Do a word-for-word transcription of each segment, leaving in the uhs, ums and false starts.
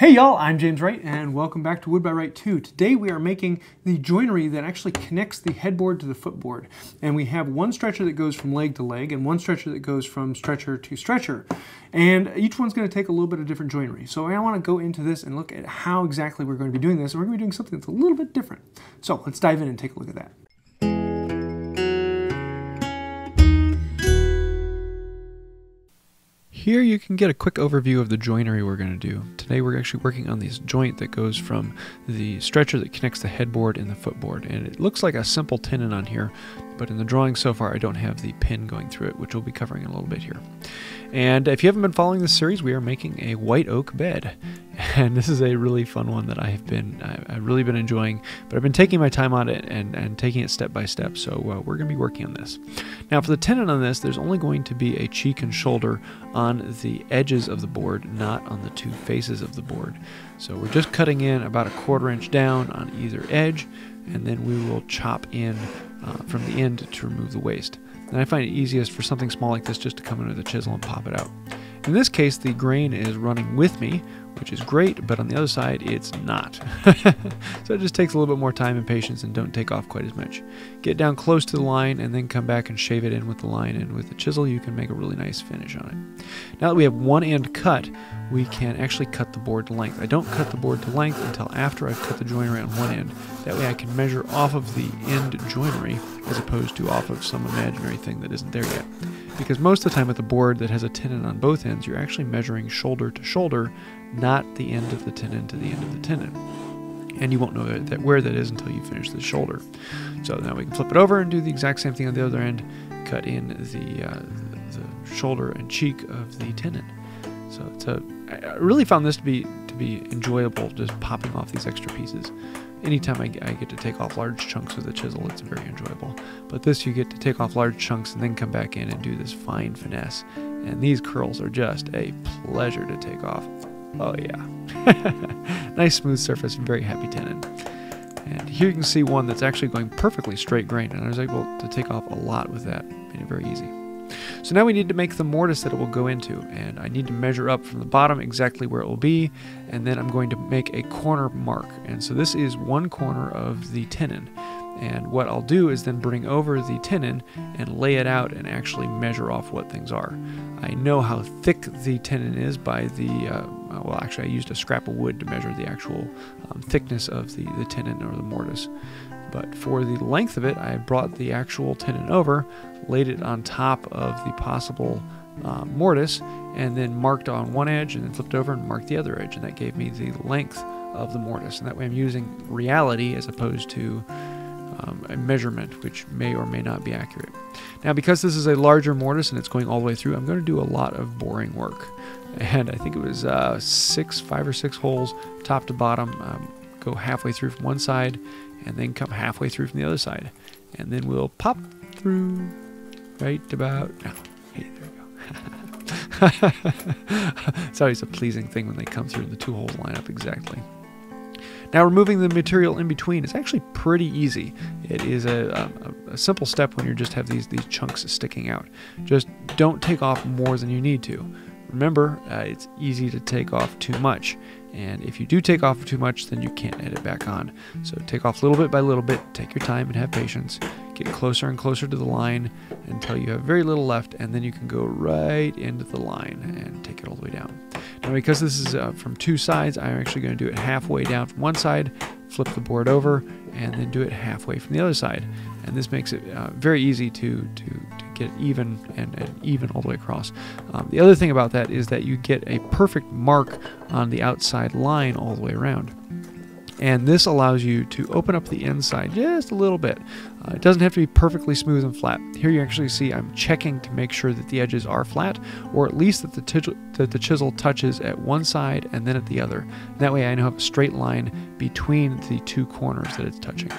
Hey y'all, I'm James Wright and welcome back to Wood By Wright two. Today we are making the joinery that actually connects the headboard to the footboard. And we have one stretcher that goes from leg to leg and one stretcher that goes from stretcher to stretcher. And each one's going to take a little bit of different joinery. So I want to go into this and look at how exactly we're going to be doing this. And we're going to be doing something that's a little bit different. So let's dive in and take a look at that. Here you can get a quick overview of the joinery we're going to do. Today we're actually working on this joint that goes from the stretcher that connects the headboard and the footboard, and it looks like a simple tenon on here, but in the drawing so far I don't have the pin going through it, which we'll be covering in a little bit here. And if you haven't been following this series, we are making a white oak bed. And this is a really fun one that I have been, I've really been enjoying, but I've been taking my time on it and, and taking it step by step. So uh, we're going to be working on this. Now for the tenon on this, there's only going to be a cheek and shoulder on the edges of the board, not on the two faces of the board. So we're just cutting in about a quarter inch down on either edge, and then we will chop in uh, from the end to remove the waist. And I find it easiest for something small like this just to come in with a chisel and pop it out. In this case, the grain is running with me, which is great, but on the other side, it's not. So it just takes a little bit more time and patience and don't take off quite as much. Get down close to the line and then come back and shave it in with the line, and with the chisel, you can make a really nice finish on it. Now that we have one end cut, we can actually cut the board to length. I don't cut the board to length until after I've cut the joinery on one end. That way I can measure off of the end joinery as opposed to off of some imaginary thing that isn't there yet. Because most of the time with a board that has a tenon on both ends, you're actually measuring shoulder to shoulder, not the end of the tenon to the end of the tenon. And you won't know that, that where that is until you finish the shoulder. So now we can flip it over and do the exact same thing on the other end, cut in the, uh, the, the shoulder and cheek of the tenon. So it's a, I really found this to be to be enjoyable, just popping off these extra pieces. Anytime I, I get to take off large chunks with a chisel, it's very enjoyable. But this, you get to take off large chunks and then come back in and do this fine finesse. And these curls are just a pleasure to take off. Oh yeah. Nice smooth surface, very happy tenon. And here you can see one that's actually going perfectly straight grain, and I was able to take off a lot with that. Made it very easy. So now we need to make the mortise that it will go into, and I need to measure up from the bottom exactly where it will be, and then I'm going to make a corner mark. And so this is one corner of the tenon. And what I'll do is then bring over the tenon and lay it out and actually measure off what things are. I know how thick the tenon is by the, uh, well actually I used a scrap of wood to measure the actual um, thickness of the, the tenon or the mortise. But for the length of it, I brought the actual tenon over, laid it on top of the possible uh, mortise, and then marked on one edge and then flipped over and marked the other edge. And that gave me the length of the mortise. And that way I'm using reality as opposed to Um, a measurement, which may or may not be accurate. Now, because this is a larger mortise and it's going all the way through, I'm going to do a lot of boring work. And I think it was uh, six, five or six holes, top to bottom, um, go halfway through from one side, and then come halfway through from the other side. And then we'll pop through right about now. Hey, there we go. It's always a pleasing thing when they come through and the two holes line up exactly. Now removing the material in between is actually pretty easy. It is a, a, a simple step when you just have these, these chunks sticking out. Just don't take off more than you need to. Remember, uh, it's easy to take off too much. And if you do take off too much, then you can't edit back on. So take off little bit by little bit, take your time and have patience. Get closer and closer to the line until you have very little left, and then you can go right into the line and take it all the way down. Now because this is uh, from two sides, I'm actually going to do it halfway down from one side, flip the board over, and then do it halfway from the other side. And this makes it uh, very easy to, to, to get even and, and even all the way across. Um, the other thing about that is that you get a perfect mark on the outside line all the way around. And this allows you to open up the inside just a little bit. Uh, it doesn't have to be perfectly smooth and flat. Here you actually see I'm checking to make sure that the edges are flat, or at least that the, that the chisel touches at one side and then at the other. And that way I now have a straight line between the two corners that it's touching.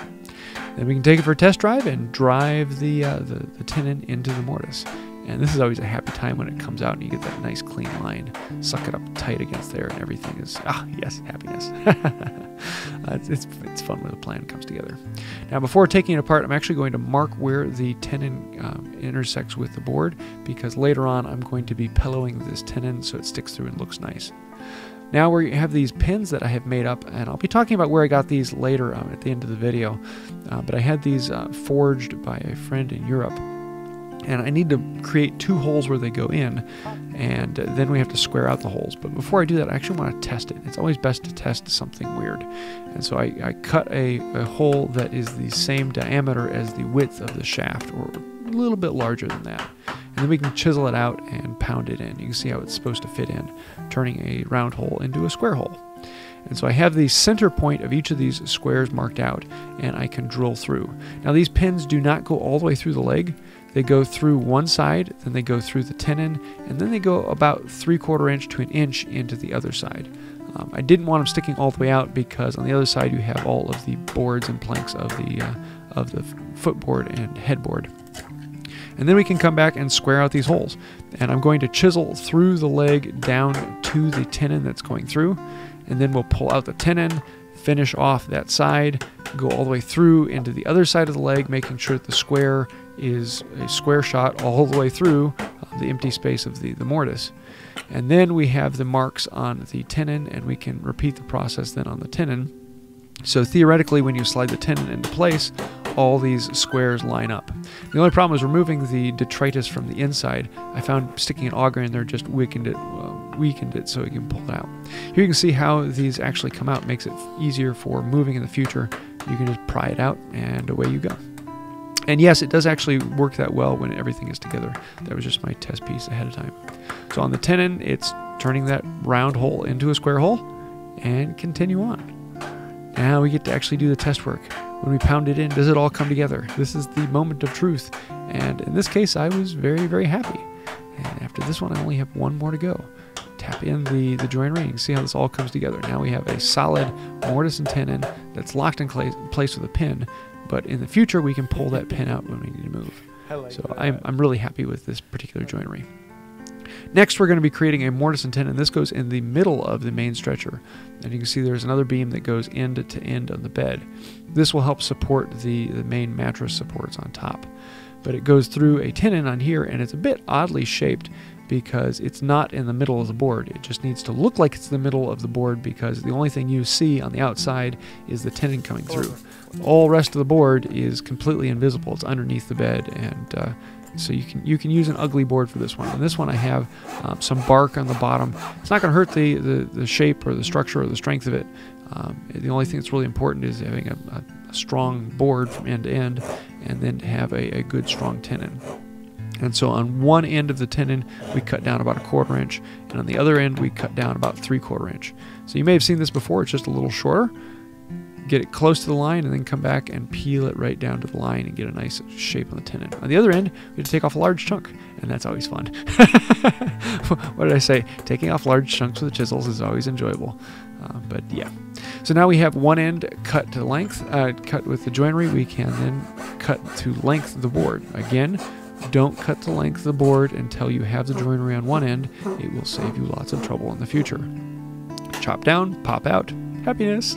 Then we can take it for a test drive and drive the, uh, the, the tenon into the mortise. And this is always a happy time when it comes out and you get that nice clean line. Suck it up tight against there and everything is, ah, yes, happiness. uh, it's, it's, it's fun when the plan comes together. Now before taking it apart, I'm actually going to mark where the tenon um, intersects with the board, because later on I'm going to be pillowing this tenon so it sticks through and looks nice. Now we have these pins that I have made up, and I'll be talking about where I got these later on at the end of the video, uh, but I had these uh, forged by a friend in Europe, and I need to create two holes where they go in, and uh, then we have to square out the holes. But before I do that, I actually want to test it. It's always best to test something weird, and so I, I cut a, a hole that is the same diameter as the width of the shaft, or a little bit larger than that. And then we can chisel it out and pound it in. You can see how it's supposed to fit in, turning a round hole into a square hole. And so I have the center point of each of these squares marked out, and I can drill through. Now these pins do not go all the way through the leg. They go through one side, then they go through the tenon, and then they go about three quarter inch to an inch into the other side. Um, I didn't want them sticking all the way out because on the other side you have all of the boards and planks of the, uh, of the footboard and headboard. And then we can come back and square out these holes. And I'm going to chisel through the leg down to the tenon that's going through. And then we'll pull out the tenon, finish off that side, go all the way through into the other side of the leg, making sure that the square is a square shot all the way through the empty space of the, the mortise. And then we have the marks on the tenon, and we can repeat the process then on the tenon. So theoretically, when you slide the tenon into place, all these squares line up. The only problem was removing the detritus from the inside. I found sticking an auger in there just weakened it, uh, weakened it so you can pull it out. Here you can see how these actually come out. It makes it easier for moving in the future. You can just pry it out and away you go. And yes, it does actually work that well when everything is together. That was just my test piece ahead of time. So on the tenon, it's turning that round hole into a square hole and continue on. Now we get to actually do the test work. When we pound it in, does it all come together? This is the moment of truth. And in this case, I was very, very happy. And after this one, I only have one more to go. Tap in the, the join ring, see how this all comes together. Now we have a solid mortise and tenon that's locked in place with a pin, but in the future, we can pull that pin out when we need to move. So I'm, I'm really happy with this particular joinery. Next, we're going to be creating a mortise and tenon. This goes in the middle of the main stretcher. And you can see there's another beam that goes end to end on the bed. This will help support the, the main mattress supports on top. But it goes through a tenon on here, and it's a bit oddly shaped because it's not in the middle of the board. It just needs to look like it's the middle of the board because the only thing you see on the outside is the tenon coming through. All rest of the board is completely invisible. It's underneath the bed, and uh, so you can you can use an ugly board for this one. On this one I have um, some bark on the bottom. It's not going to hurt the, the, the shape or the structure or the strength of it. Um, the only thing that's really important is having a, a strong board from end to end, and then have a, a good strong tenon. And so on one end of the tenon, we cut down about a quarter inch, and on the other end we cut down about three quarter inch. So you may have seen this before, it's just a little shorter. Get it close to the line and then come back and peel it right down to the line and get a nice shape on the tenon. On the other end, we had to take off a large chunk, and that's always fun. What did I say? Taking off large chunks with the chisels is always enjoyable. Uh, but yeah. So now we have one end cut to length, uh, cut with the joinery. We can then cut to length of the board. Again, don't cut to length of the board until you have the joinery on one end. It will save you lots of trouble in the future. Chop down, pop out. Happiness.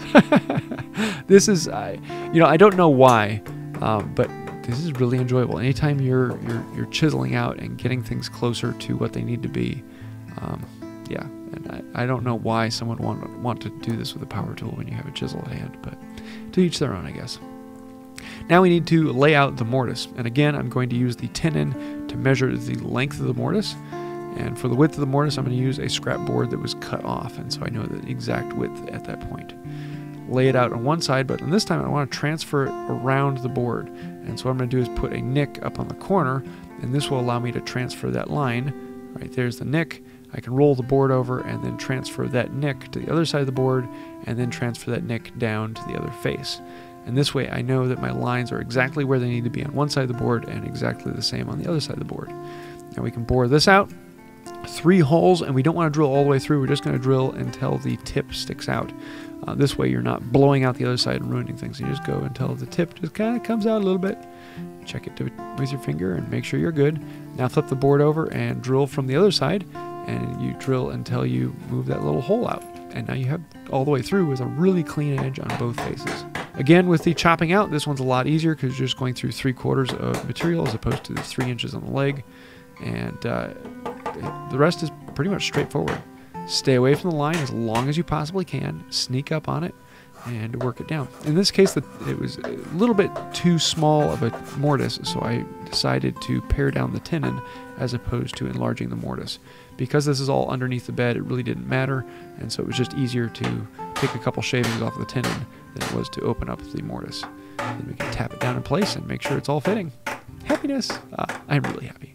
This is, I, you know, I don't know why, um, but this is really enjoyable. Anytime you're, you're you're chiseling out and getting things closer to what they need to be, um, yeah. And I, I don't know why someone would want, want to do this with a power tool when you have a chisel at hand, but to each their own, I guess. Now we need to lay out the mortise, and again, I'm going to use the tenon to measure the length of the mortise. And for the width of the mortise, I'm going to use a scrap board that was cut off, and so I know the exact width at that point. Lay it out on one side, but on this time I want to transfer it around the board. And so what I'm going to do is put a nick up on the corner, and this will allow me to transfer that line. Right there's the nick. I can roll the board over and then transfer that nick to the other side of the board, and then transfer that nick down to the other face. And this way I know that my lines are exactly where they need to be on one side of the board and exactly the same on the other side of the board. Now we can bore this out. Three holes, and we don't want to drill all the way through. We're just going to drill until the tip sticks out. Uh, this way you're not blowing out the other side and ruining things. You just go until the tip just kind of comes out a little bit. Check it to, with your finger and make sure you're good. Now flip the board over and drill from the other side, and you drill until you move that little hole out. And now you have all the way through with a really clean edge on both faces. Again, with the chopping out, this one's a lot easier because you're just going through three quarters of material as opposed to the three inches on the leg. And uh, the rest is pretty much straightforward. Stay away from the line as long as you possibly can. Sneak up on it and work it down. In this case, the, it was a little bit too small of a mortise, so I decided to pare down the tenon as opposed to enlarging the mortise. Because this is all underneath the bed, it really didn't matter, and so it was just easier to take a couple shavings off the tenon than it was to open up the mortise. Then we can tap it down in place and make sure it's all fitting. Happiness! Ah, I'm really happy.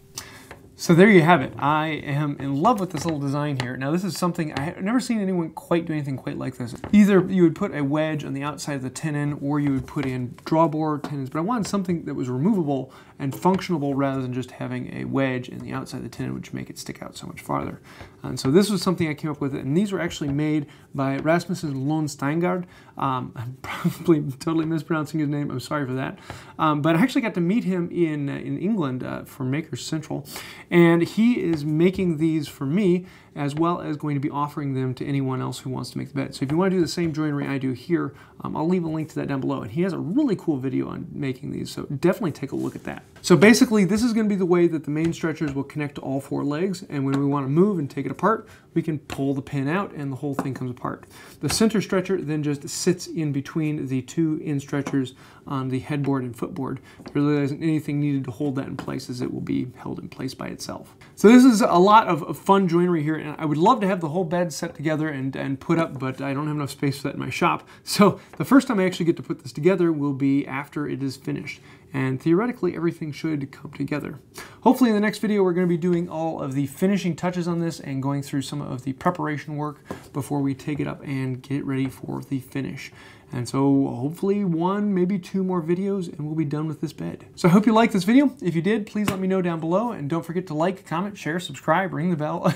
So there you have it. I am in love with this little design here. Now this is something, I've never seen anyone quite do anything quite like this. Either you would put a wedge on the outside of the tenon, or you would put in drawbar tenons, but I wanted something that was removable and functional rather than just having a wedge in the outside of the tenon, which make it stick out so much farther. And so this was something I came up with, and these were actually made by Rasmus' Lone Steingard. Um, I'm probably totally mispronouncing his name, I'm sorry for that. Um, but I actually got to meet him in, uh, in England uh, for Maker Central. And he is making these for me, as well as going to be offering them to anyone else who wants to make the bed. So if you want to do the same joinery I do here, um, I'll leave a link to that down below. And he has a really cool video on making these, so definitely take a look at that. So basically, this is going to be the way that the main stretchers will connect to all four legs. And when we want to move and take it apart, we can pull the pin out and the whole thing comes apart. The center stretcher then just sits in between the two end stretchers on the headboard and footboard. There really isn't anything needed to hold that in place, as it will be held in place by itself. So this is a lot of, of fun joinery here, and I would love to have the whole bed set together and, and put up, but I don't have enough space for that in my shop. So the first time I actually get to put this together will be after it is finished. And theoretically, everything should come together. Hopefully in the next video, we're going to be doing all of the finishing touches on this and going through some of the preparation work before we take it up and get it ready for the finish. And so hopefully one, maybe two more videos, and we'll be done with this bed. So I hope you liked this video. If you did, please let me know down below, and don't forget to like, comment, share, subscribe, ring the bell.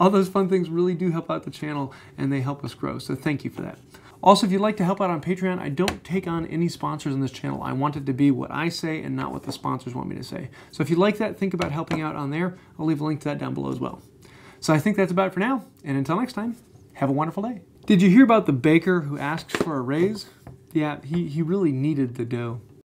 All those fun things really do help out the channel, and they help us grow, so thank you for that. Also, if you'd like to help out on Patreon, I don't take on any sponsors on this channel. I want it to be what I say and not what the sponsors want me to say. So if you like that, think about helping out on there. I'll leave a link to that down below as well. So I think that's about it for now, and until next time, have a wonderful day. Did you hear about the baker who asked for a raise? Yeah, he, he really needed the dough.